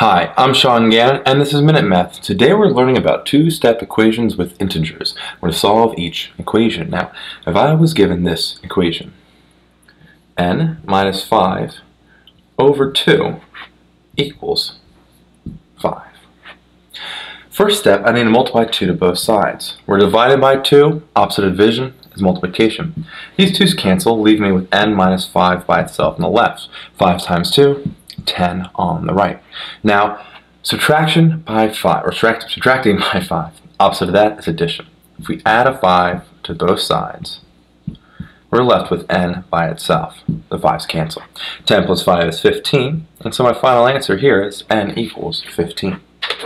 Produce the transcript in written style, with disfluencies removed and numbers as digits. Hi, I'm Sean Gannon, and this is Minute Math. Today we're learning about two-step equations with integers. We're going to solve each equation. Now, if I was given this equation, n minus 5 over 2 equals 5. First step, I need to multiply 2 to both sides. We're divided by 2, opposite of division is multiplication. These twos cancel, leaving me with n minus 5 by itself on the left. 5 times 2. 10 on the right. Now, subtraction by 5, or subtracting by 5, opposite of that is addition. If we add a 5 to both sides, we're left with n by itself. The 5's cancel. 10 plus 5 is 15, and so my final answer here is n equals 15.